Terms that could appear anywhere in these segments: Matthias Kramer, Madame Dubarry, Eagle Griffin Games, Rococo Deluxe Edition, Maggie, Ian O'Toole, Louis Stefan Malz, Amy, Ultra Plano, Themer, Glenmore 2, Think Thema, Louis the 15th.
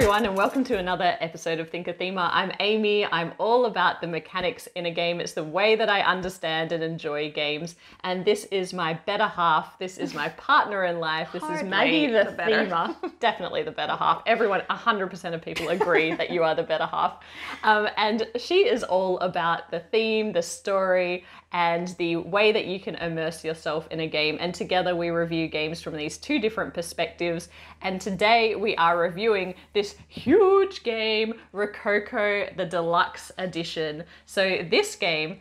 everyone, and welcome to another episode of Think Thema. I'm Amy. I'm all about the mechanics in a game. It's the way that I understand and enjoy games. And this is my better half. This is my partner in life. This is Maggie the Thema. Definitely the better half. Everyone, 100% of people agree that you are the better half. And she is all about the theme, the story, and the way that you can immerse yourself in a game. And together we review games from these two different perspectives. And today we are reviewing this huge game, Rococo, the Deluxe Edition. So this game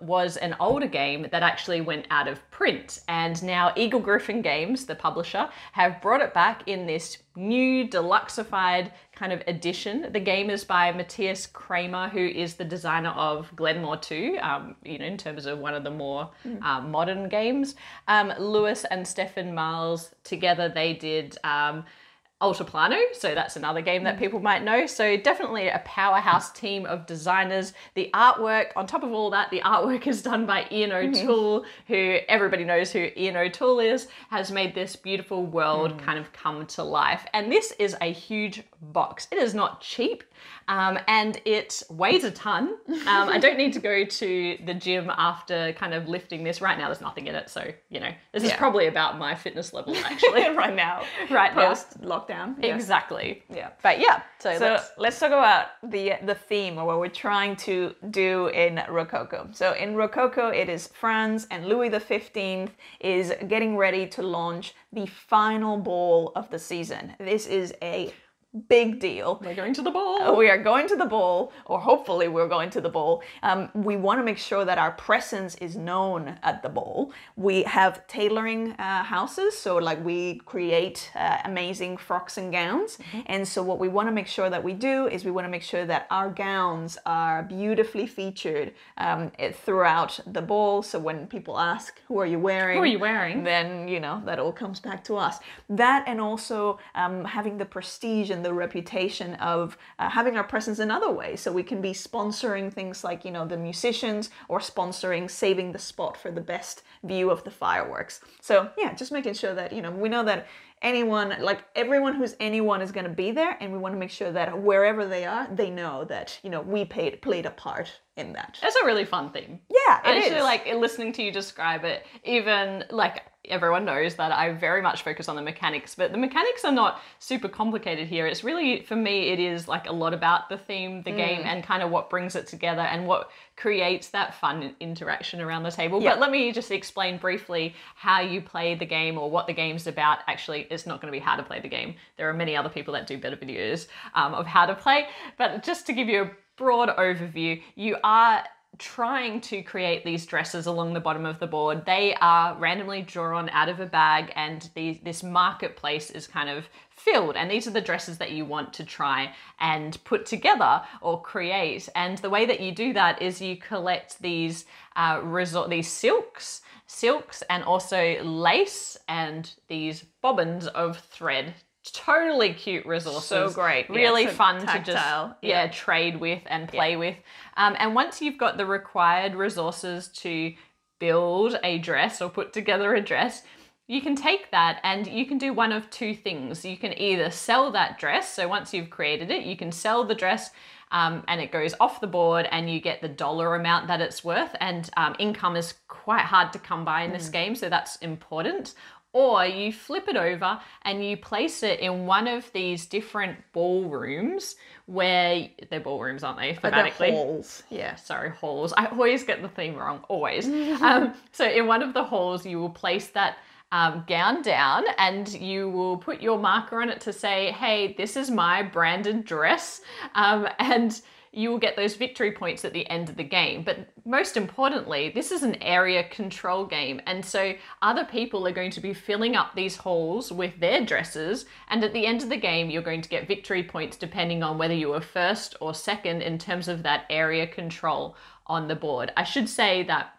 was an older game that actually went out of print, and now Eagle Griffin Games, the publisher, have brought it back in this new deluxeified kind of edition. The game is by Matthias Kramer, who is the designer of Glenmore 2, you know, in terms of one of the more modern games. Louis and Stefan Malz, together they did Ultra Plano, so that's another game that people might know. So definitely a powerhouse team of designers. The artwork, on top of all that, the artwork is done by Ian O'Toole, who everybody knows who Ian O'Toole is, has made this beautiful world kind of come to life. And this is a huge box. It is not cheap, and it weighs a ton. I don't need to go to the gym after kind of lifting this. Right now there's nothing in it, so, you know, this is probably about my fitness level, actually. Right now. Right now. Post-lockdown. Yeah. Exactly. Yeah. But yeah, so let's talk about the theme or what we're trying to do in Rococo. So in Rococo, it is France, and Louis the 15th is getting ready to launch the final ball of the season. This is a big deal. We're going to the ball. We are going to the ball, or hopefully we're going to the ball. We want to make sure that our presence is known at the ball. We have tailoring houses, so like we create amazing frocks and gowns. And so what we want to make sure that we do is we want to make sure that our gowns are beautifully featured throughout the ball. So when people ask, who are you wearing? Who are you wearing? Then, you know, that all comes back to us. That, and also having the prestige and the reputation of having our presence in other ways, so we can be sponsoring things like, you know, the musicians, or sponsoring saving the spot for the best view of the fireworks. So yeah, just making sure that, you know, we know that anyone, like everyone who's anyone, is going to be there, and we want to make sure that wherever they are, they know that, you know, we played a part in that. That's a really fun theme. Yeah, it is. Actually, like, listening to you describe it, even like, everyone knows that I very much focus on the mechanics, but the mechanics are not super complicated here. It's really, for me, it is like a lot about the theme, the game, and kind of what brings it together and what creates that fun interaction around the table. But let me just explain briefly how you play the game, or what the game's about. Actually, it's not going to be how to play the game. There are many other people that do better videos of how to play, but just to give you a broad overview, you are trying to create these dresses along the bottom of the board. They are randomly drawn out of a bag, and this marketplace is kind of filled, and these are the dresses that you want to try and put together or create. And the way that you do that is you collect these silks and also lace and these bobbins of thread. Totally cute resources. So great. Really fun tactile. To just trade with and play with. And once you've got the required resources to build a dress or put together a dress, you can take that and you can do one of two things. You can either sell that dress. So once you've created it, you can sell the dress, and it goes off the board and you get the dollar amount that it's worth. And income is quite hard to come by in this game, so that's important. Or you flip it over and you place it in one of these different ballrooms, where they're ballrooms, aren't they? Thematically. They're halls. Yeah, sorry, halls. I always get the theme wrong, always. So in one of the halls, you will place that gown down, and you will put your marker on it to say, hey, this is my branded dress. And you will get those victory points at the end of the game. But most importantly, this is an area control game. And so other people are going to be filling up these halls with their dresses. And at the end of the game, you're going to get victory points depending on whether you were first or second in terms of that area control on the board. I should say that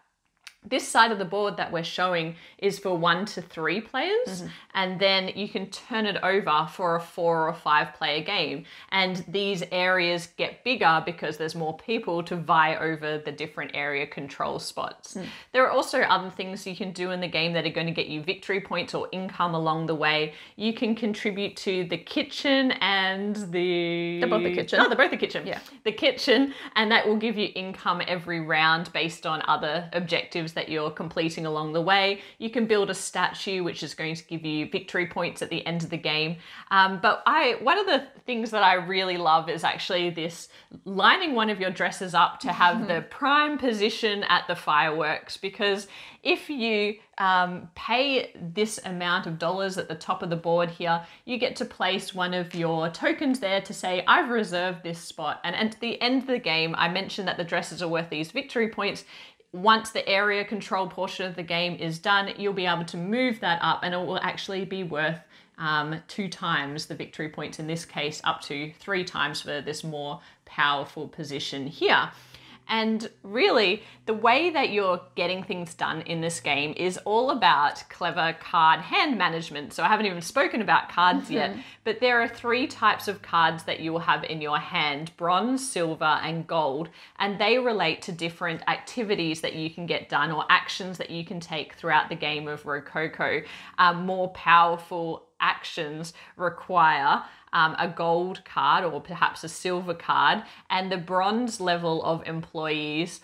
This side of the board that we're showing is for 1 to 3 players, and then you can turn it over for a 4 or 5 player game. And these areas get bigger because there's more people to vie over the different area control spots. There are also other things you can do in the game that are going to get you victory points or income along the way. You can contribute to the kitchen and the... They're both the kitchen. Oh, they're both the kitchen. Yeah. The kitchen, and that will give you income every round based on other objectives that you're completing along the way. You can build a statue, which is going to give you victory points at the end of the game. One of the things that I really love is actually this lining one of your dresses up to have the prime position at the fireworks, because if you pay this amount of dollars at the top of the board here, you get to place one of your tokens there to say, I've reserved this spot. And at the end of the game, I mentioned that the dresses are worth these victory points. Once the area control portion of the game is done, you'll be able to move that up and it will actually be worth 2 times the victory points in this case, up to 3 times for this more powerful position here. And really, the way that you're getting things done in this game is all about clever card hand management. So I haven't even spoken about cards yet, but there are 3 types of cards that you will have in your hand: bronze, silver, and gold. And they relate to different activities that you can get done or actions that you can take throughout the game of Rococo. More powerful actions require a gold card or perhaps a silver card, and the bronze level of employees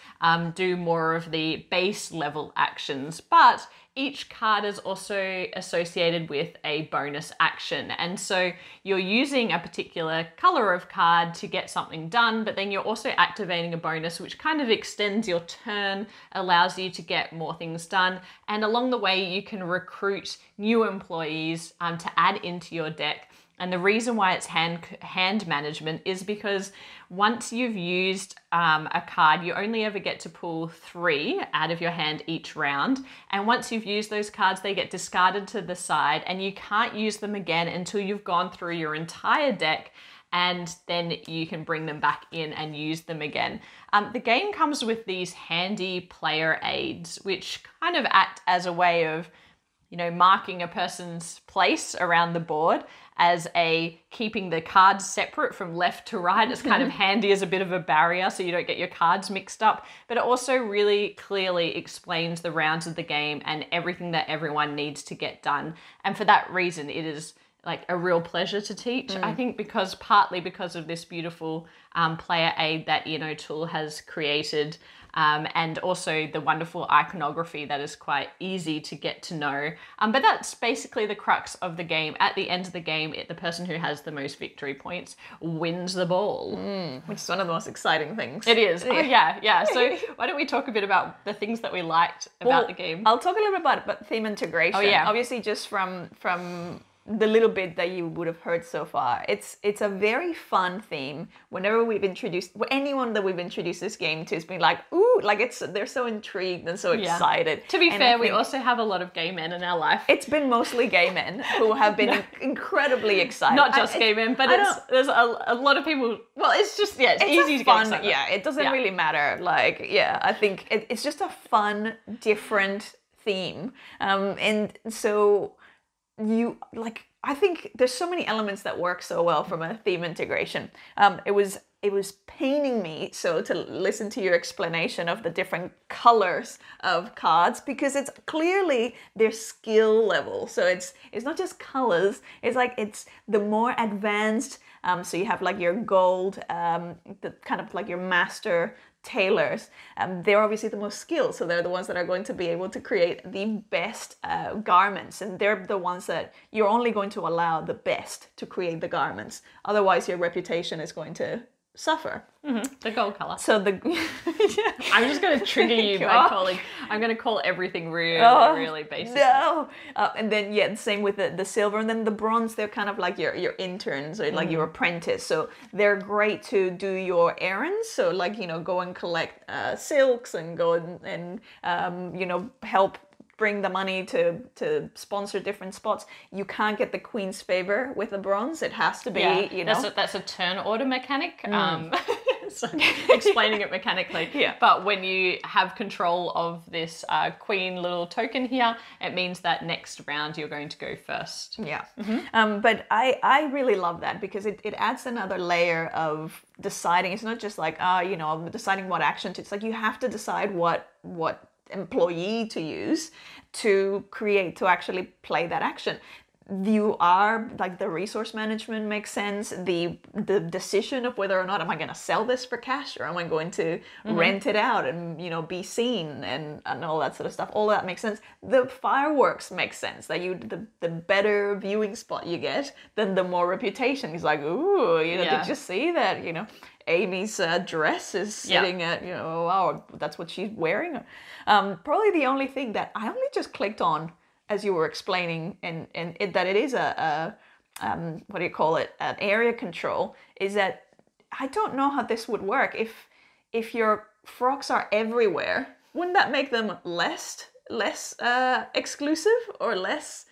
do more of the base level actions, but each card is also associated with a bonus action. And so you're using a particular color of card to get something done, but then you're also activating a bonus, which kind of extends your turn, allows you to get more things done. And along the way, you can recruit new employees to add into your deck. And the reason why it's hand management is because once you've used a card, you only ever get to pull 3 out of your hand each round. And once you've used those cards, they get discarded to the side and you can't use them again until you've gone through your entire deck, and then you can bring them back in and use them again. The game comes with these handy player aids, which kind of act as a way of, you know, marking a person's place around the board, as a keeping the cards separate from left to right. It's kind of handy as a bit of a barrier so you don't get your cards mixed up, but it also really clearly explains the rounds of the game and everything that everyone needs to get done. And for that reason, it is like a real pleasure to teach, I think, because partly because of this beautiful player aid that Ian O'Toole has created, and also the wonderful iconography that is quite easy to get to know. But that's basically the crux of the game. At the end of the game, the person who has the most victory points wins the ball. Which is one of the most exciting things. It is. Oh, yeah. So why don't we talk a bit about the things that we liked about the game? I'll talk a little bit about theme integration. Oh, yeah. Obviously, just from the little bit that you would have heard so far, it's a very fun theme. Whenever we've introduced anyone that we've introduced this game to, has been like, ooh, like they're so intrigued and so excited. To be fair, we also have a lot of gay men in our life. It's been mostly gay men who have been incredibly excited. Not just gay men, but there's a lot of people. Well, it's just it's easy to get excited. Yeah, it doesn't really matter. Like I think it's just a fun, different theme, and so. I think there's so many elements that work so well from a theme integration. It was paining me so to listen to your explanation of the different colors of cards, because it's clearly their skill level. So it's not just colors. It's like it's the more advanced. So you have like your gold, the kind of like your master tailors. They're obviously the most skilled, so they're the ones that are going to be able to create the best garments, and they're the ones that you're only going to allow the best to create the garments. Otherwise, your reputation is going to suffer. The gold color. So I'm just going to trigger you by calling. I'm going to call everything really basic. And then same with the silver, and then the bronze. They're kind of like your interns or like your apprentice. So they're great to do your errands. So like go and collect silks and go and help bring the money to sponsor different spots. You can't get the queen's favor with the bronze. It has to be, that's a turn order mechanic. sense explaining it mechanically. Yeah. But when you have control of this queen little token here, it means that next round you're going to go first. Yeah. Mm-hmm. But I really love that because it adds another layer of deciding. It's not just like, oh, you know, I'm deciding what action to. It's like you have to decide what employee to use to actually play that action. You are like the resource management makes sense. The decision of whether or not am I going to sell this for cash or am I going to mm-hmm. rent it out and, you know, be seen and all that sort of stuff. All that makes sense. The fireworks make sense. That the better viewing spot you get, then the more reputation. He's like, ooh, you know, yeah. Did you see that? You know, Amy's dress is sitting yeah. at, you know, oh, wow, that's what she's wearing. Probably the only thing that I only just clicked on as you were explaining, and that it is a what do you call it, an area control, is that I don't know how this would work. If your frocks are everywhere, wouldn't that make them less exclusive or less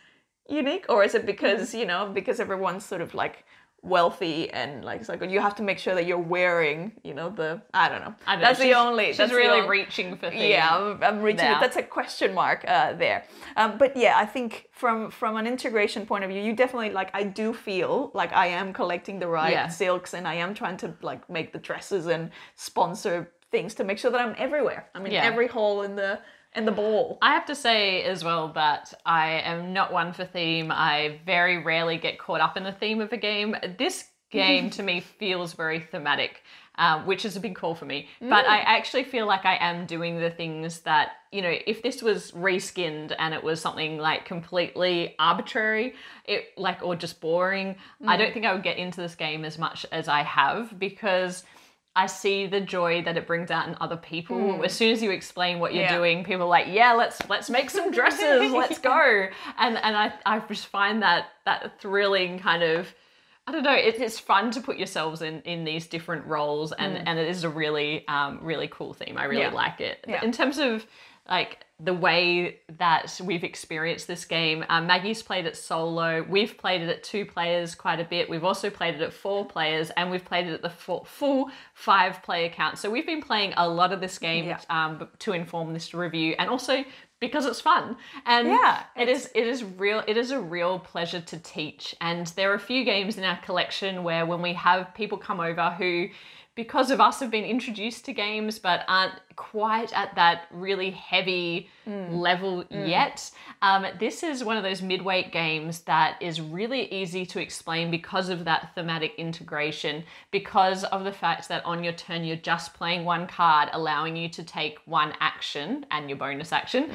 unique? Or is it because, you know, because everyone's sort of like wealthy and like it's like you have to make sure that you're wearing, you know, the I don't know. That's the only. That's really reaching for things. Yeah, I'm reaching. That's a question mark there. But yeah, I think from an integration point of view, you definitely like. I do feel like I am collecting the right yeah. silks, and I am trying to like make the dresses and sponsor things to make sure that I'm everywhere. I'm in yeah. every hole in the. And the ball. I have to say as well that I am not one for theme. I very rarely get caught up in the theme of a game. This game to me feels very thematic, which is a big call for me. But I actually feel like I am doing the things that, you know, if this was reskinned and it was something like completely arbitrary, or just boring, I don't think I would get into this game as much as I have because I see the joy that it brings out in other people. As soon as you explain what you're yeah. doing, people are like, yeah, let's make some dresses, let's go. And I just find that thrilling kind of, I don't know, it's fun to put yourselves in these different roles and it is a really, really cool theme. I really yeah. like it. Yeah. In terms of like the way that we've experienced this game, Maggie's played it solo, we've played it at 2 players quite a bit, we've also played it at 4 players, and we've played it at the full 5-player count. So we've been playing a lot of this game yeah. To inform this review, and also because it's fun. And yeah, it is a real pleasure to teach. And there are a few games in our collection where when we have people come over who, because of us, have been introduced to games but aren't quite at that really heavy level yet. This is one of those midweight games that is really easy to explain because of that thematic integration, because of the fact that on your turn you're just playing one card, allowing you to take one action and your bonus action.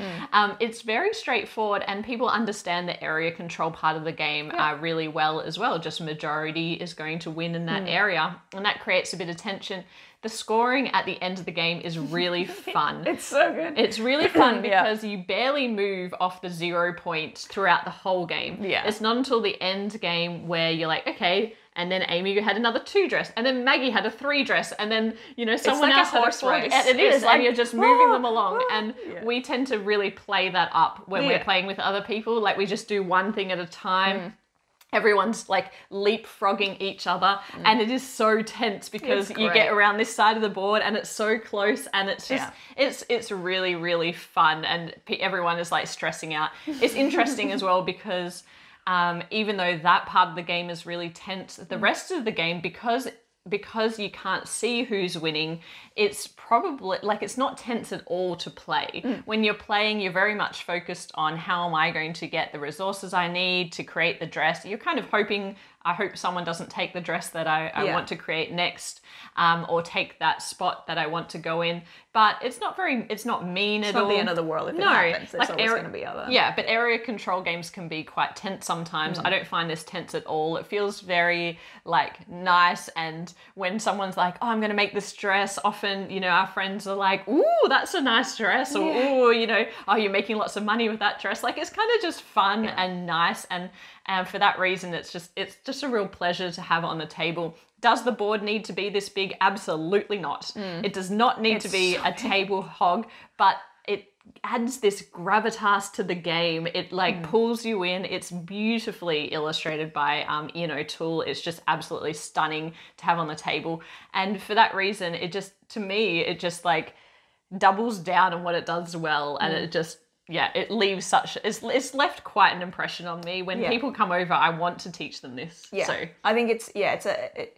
It's very straightforward, and people understand the area control part of the game yeah. Really well as well. Just majority is going to win in that area, and that creates a bit of tension. The scoring at the end of the game is really fun. It's so good. It's really fun because yeah. you barely move off the 0 point throughout the whole game. Yeah. It's not until the end game where you're like, okay, and then Amy had another 2 dress, and then Maggie had a 3 dress, and then, you know, someone else had a 4 dress. It is, and you're just moving them along. And yeah. we tend to really play that up when yeah. we're playing with other people. Like, we just do one thing at a time. Everyone's like leapfrogging each other, and it is so tense because you get around this side of the board and it's so close, and it's just yeah. it's really, really fun, and everyone is like stressing out. It's interesting as well because even though that part of the game is really tense, the rest of the game, because you can't see who's winning, it's probably like it's not tense at all to play. When you're playing, you're very much focused on how am I going to get the resources I need to create the dress. You're kind of hoping, I hope someone doesn't take the dress that I yeah. want to create next, or take that spot that I want to go in. But it's not mean at all. It's not the end of the world if it happens. There's always going to be other. Yeah, but area control games can be quite tense sometimes. I don't find this tense at all. It feels very like nice, and when someone's like, oh, I'm going to make this dress, often, you know, our friends are like, ooh, that's a nice dress, or yeah. ooh, you know, oh, you're making lots of money with that dress. Like, it's kind of just fun yeah. and nice, and for that reason, it's just a real pleasure to have on the table. Does the board need to be this big? Absolutely not. It does not need to be a table hog, but it adds this gravitas to the game. It like pulls you in. It's beautifully illustrated by Ian O'Toole. It's just absolutely stunning to have on the table. And for that reason, it just, to me, it just like doubles down on what it does well. And it just, yeah, it leaves such, it's left quite an impression on me. When people come over, I want to teach them this. Yeah. So I think it's, yeah, it's a, it,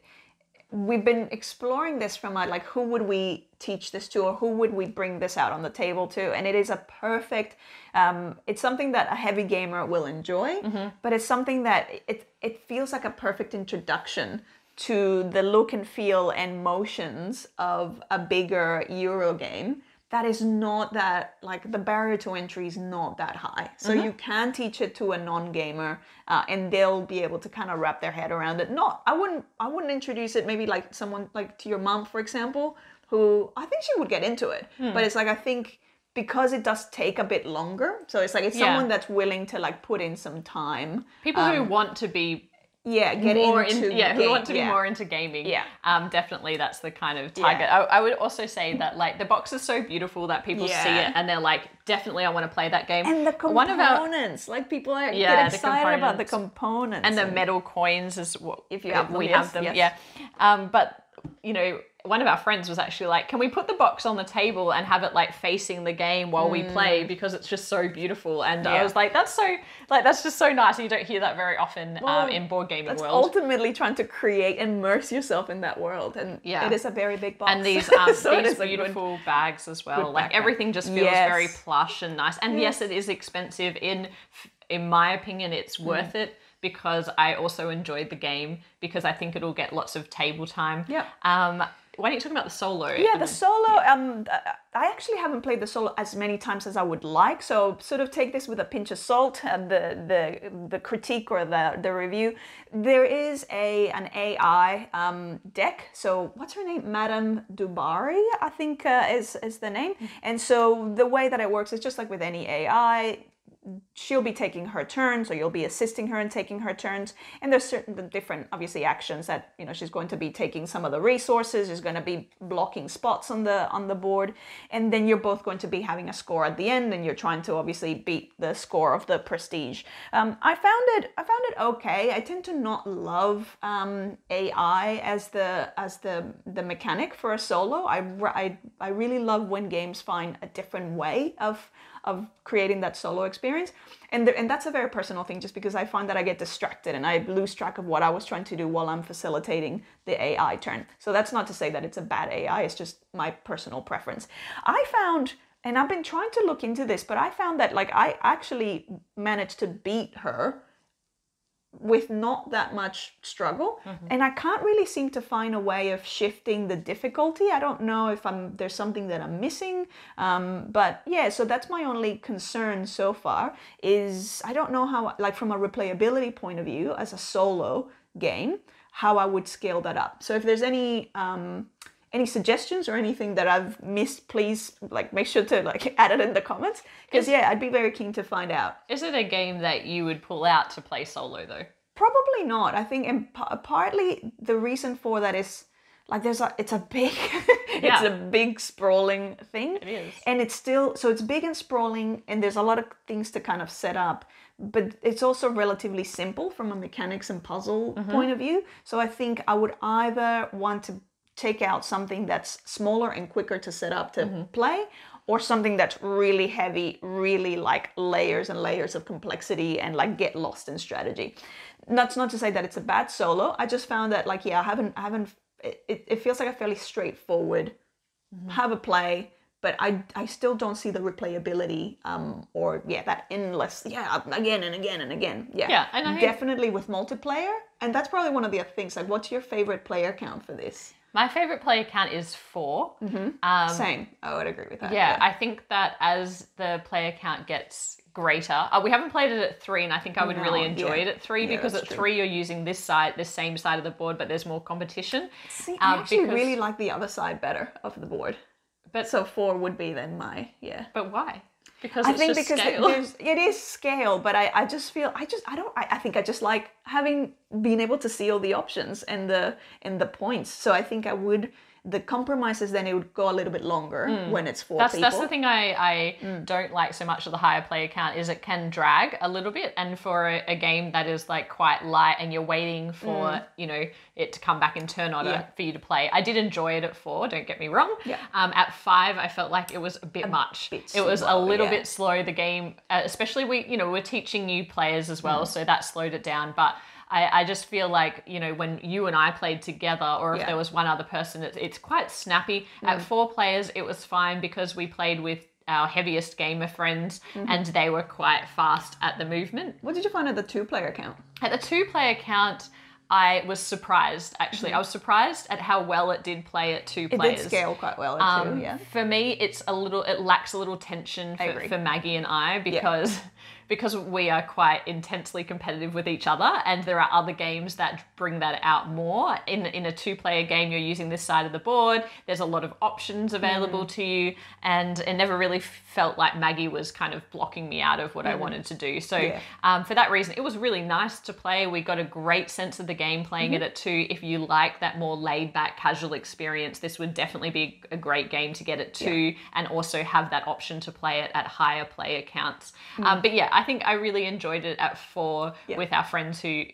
we've been exploring this from like who would we teach this to, or who would we bring this out on the table to? And it is a perfect, it's something that a heavy gamer will enjoy, but it's something that it feels like a perfect introduction to the look and feel and motions of a bigger Euro game. That is not that, like, the barrier to entry is not that high. So you can teach it to a non-gamer and they'll be able to kind of wrap their head around it. Not, I wouldn't introduce it maybe like someone like to your mom, for example, who I think she would get into it. But it's like, I think because it does take a bit longer. So it's like, it's someone that's willing to like put in some time. People who want to be... Yeah, get more into who want to be more into gaming. Yeah, definitely that's the kind of target. Yeah. I would also say that like the box is so beautiful that people see it and they're like, definitely I want to play that game. And the components, like people are get excited about the components and the metal coins is what if you have them, we have them. Yes. Yeah, but you know. One of our friends was actually like, can we put the box on the table and have it like facing the game while we play because it's just so beautiful. And I was like, that's so, like, that's just so nice. And you don't hear that very often in board gaming world. That's ultimately trying to create, immerse yourself in that world. And it is a very big box. And these, so these beautiful bags as well. Like everything just feels very plush and nice. And yes, it is expensive. In my opinion, it's worth it. Because I also enjoyed the game because I think it'll get lots of table time. Yeah. Why don't you talk about the solo? Yeah, the solo, I actually haven't played the solo as many times as I would like, so sort of take this with a pinch of salt, and the critique or the review. There is an AI deck, so what's her name? Madame Dubarry, I think is the name. And so the way that it works is just like with any AI, she'll be taking her turn, so you'll be assisting her in taking her turns. And there's certain different, obviously, actions that, you know, she's going to be taking some of the resources, she's going to be blocking spots on the board. And then you're both going to be having a score at the end, and you're trying to obviously beat the score of the prestige. I found it okay. I tend to not love AI as the mechanic for a solo. I really love when games find a different way of creating that solo experience. And that's a very personal thing, just because I find that I get distracted and I lose track of what I was trying to do while I'm facilitating the AI turn. So that's not to say that it's a bad AI, it's just my personal preference. I found, and I've been trying to look into this, but I found that like I actually managed to beat her with not that much struggle. And I can't really seem to find a way of shifting the difficulty. I don't know if there's something that I'm missing, but yeah, so that's my only concern so far is I don't know how, like from a replayability point of view as a solo game, how I would scale that up. So if there's any suggestions or anything that I've missed, please like make sure to like add it in the comments, because yeah, I'd be very keen to find out. Is it a game that you would pull out to play solo though? Probably not. I think, and partly the reason for that is like it's a big it's a big sprawling thing. It is. And it's still, so it's big and sprawling, and there's a lot of things to kind of set up, but it's also relatively simple from a mechanics and puzzle point of view. So I think I would either want to take out something that's smaller and quicker to set up to play, or something that's really heavy, really like layers and layers of complexity and like get lost in strategy. That's not to say that it's a bad solo. I just found that like, yeah, it feels like a fairly straightforward, have a play, but I still don't see the replayability or yeah, that endless, yeah, again and again and again. Yeah, yeah, and I definitely with multiplayer. And that's probably one of the other things, like what's your favorite player count for this? My favorite player count is 4. Same. I would agree with that. Yeah, I think that as the player count gets greater, we haven't played it at 3, and I think I would really enjoy it at 3, because at 3 you're using this same side of the board, but there's more competition. See, I actually really like the other side better of the board. But so 4 would be then my But why? Because I think scale. It is scale, but I just feel I think I just like being able to see all the options and the points. So I think I would the compromises, then it would go a little bit longer when it's four people. That's the thing I don't like so much of the higher player count, is it can drag a little bit. And for a game that is like quite light and you're waiting for, you know, it to come back in turn order for you to play. I did enjoy it at 4, don't get me wrong. Yeah. At 5, I felt like it was a bit much. It was a little bit slow, the game, especially we're teaching new players as well, so that slowed it down. But I just feel like, you know, when you and I played together, or if there was one other person, it's quite snappy. At 4 players, it was fine because we played with our heaviest gamer friends and they were quite fast at the movement. What did you find at the 2-player count? At the 2-player count, I was surprised, actually. I was surprised at how well it did play at 2 players. It did scale quite well at 2, yeah. For me, it lacks a little tension for Maggie and I, because we are quite intensely competitive with each other, and there are other games that bring that out more. In a 2-player game, you're using this side of the board, there's a lot of options available to you, and it never really felt like Maggie was kind of blocking me out of what I wanted to do. So for that reason, it was really nice to play. We got a great sense of the game playing it at 2. If you like that more laid-back, casual experience, this would definitely be a great game to get at 2 and also have that option to play it at higher player counts. But yeah, I think I really enjoyed it at 4 with our friends who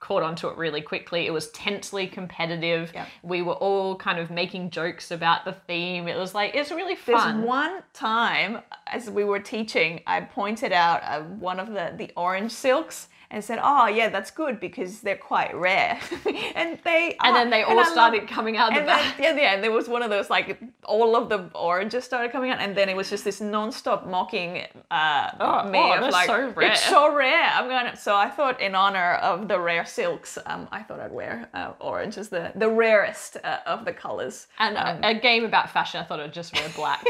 caught onto it really quickly. It was tensely competitive. Yep. We were all kind of making jokes about the theme. It was like, it's really fun. There's one time, as we were teaching, I pointed out one of the orange silks and said, oh yeah, that's good because they're quite rare. and then they all started coming out of the back. And there was one of those, like, all of the oranges started coming out, and then it was just this non-stop mocking of like, so rare. It's so rare. So I thought, in honor of the rare silks, I thought I'd wear orange as the rarest of the colors. And a game about fashion, I thought I'd just wear black.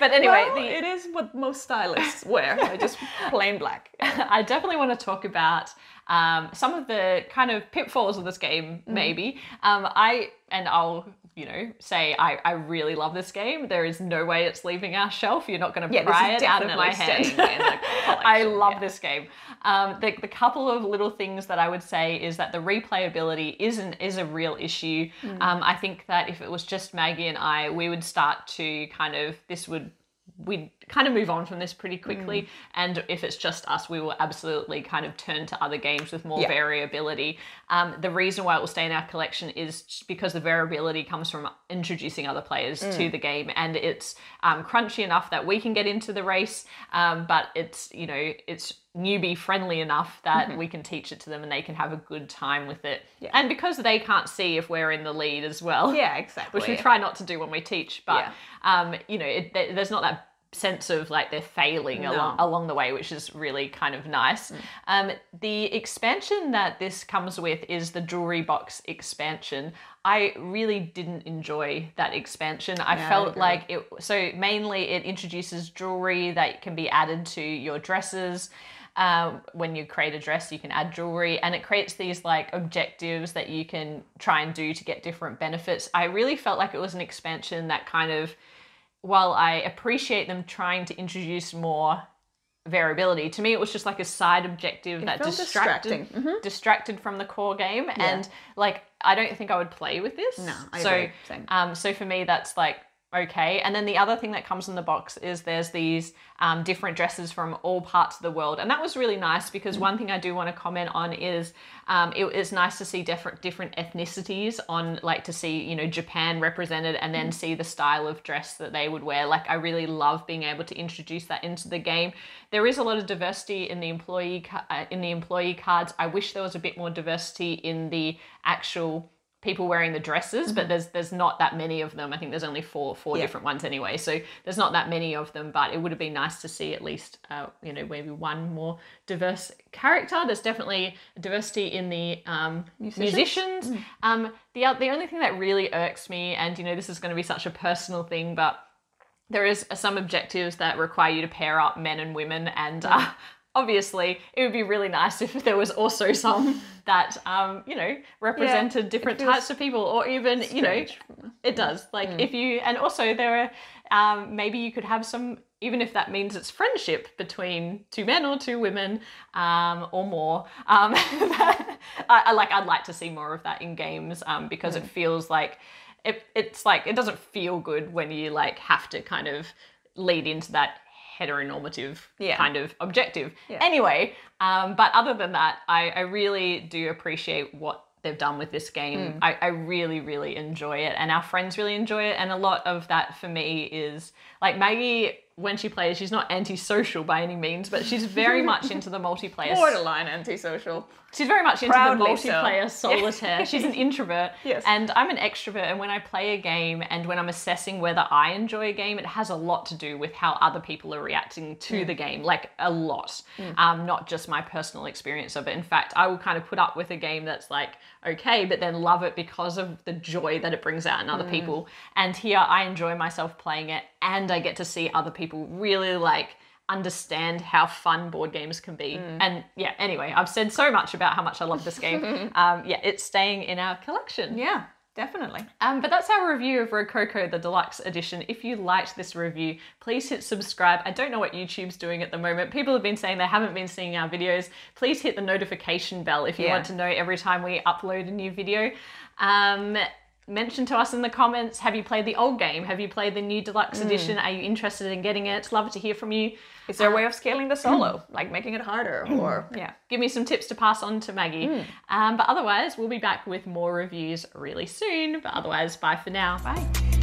But anyway, it is what most stylists wear. They're just plain black. I definitely want to talk about some of the kind of pitfalls of this game, maybe. I really love this game. There is no way it's leaving our shelf. You're not going to pry it out of my hand. I love this game. The couple of little things that I would say is that the replayability is a real issue. I think that if it was just Maggie and I, we would start to we'd kind of move on from this pretty quickly, and if it's just us, we will absolutely kind of turn to other games with more variability. The reason why it will stay in our collection is because the variability comes from introducing other players to the game, and it's crunchy enough that we can get into the race, but it's newbie friendly enough that we can teach it to them and they can have a good time with it. And because they can't see if we're in the lead as well, which we try not to do when we teach, but there's not that sense of like they're failing along the way, which is really kind of nice. The expansion that this comes with is the jewelry box expansion. I really didn't enjoy that expansion. Mainly it introduces jewelry that can be added to your dresses. When you create a dress, you can add jewelry, and it creates these like objectives that you can try and do to get different benefits. I really felt like it was an expansion that kind of, while I appreciate them trying to introduce more variability, to me it was just like a side objective that distracted from the core game, and like I don't think I would play with this. No, I agree. Same. So for me that's like okay. And then the other thing that comes in the box is there's these different dresses from all parts of the world. And that was really nice because one thing I do want to comment on is it is nice to see different ethnicities on, like to see, Japan represented and then see the style of dress that they would wear. Like I really love being able to introduce that into the game. There is a lot of diversity in the employee cards. I wish there was a bit more diversity in the actual people wearing the dresses, but there's not that many of them. I think there's only four different ones anyway. So there's not that many of them, but it would have been nice to see at least, maybe one more diverse character. There's definitely diversity in the musicians. The only thing that really irks me, and this is going to be such a personal thing, but there is some objectives that require you to pair up men and women, and obviously, it would be really nice if there was also some that, represented different types of people, or even, strange. It does. Like if you, and also there are, maybe you could have some, even if that means it's friendship between 2 men or 2 women or more. I'd like to see more of that in games because it feels like it's like, it doesn't feel good when you like have to kind of lead into that heteronormative kind of objective. Anyway, but other than that, I really do appreciate what they've done with this game. I really, really enjoy it, and our friends really enjoy it. And a lot of that for me is like Maggie, when she plays, she's not antisocial by any means, but she's very much into the multiplayer. Borderline antisocial. She's very much into the multiplayer solitaire. She's an introvert. Yes. And I'm an extrovert, and when I play a game and when I'm assessing whether I enjoy a game, it has a lot to do with how other people are reacting to the game, like a lot, not just my personal experience of it. In fact, I will kind of put up with a game that's like, okay, but then love it because of the joy that it brings out in other people. And here I enjoy myself playing it, and I get to see other people really like understand how fun board games can be. And yeah, anyway, I've said so much about how much I love this game. Yeah, it's staying in our collection. Yeah, definitely. But that's our review of Rococo, the Deluxe Edition. If you liked this review, please hit subscribe. I don't know what YouTube's doing at the moment. People have been saying they haven't been seeing our videos. Please hit the notification bell if you want to know every time we upload a new video. Mention to us in the comments, have you played the old game? Have you played the new Deluxe Edition? Are you interested in getting it? Love to hear from you. Is there a way of scaling the solo, like making it harder? Or give me some tips to pass on to Maggie. But otherwise, we'll be back with more reviews really soon. But otherwise, bye for now. Bye.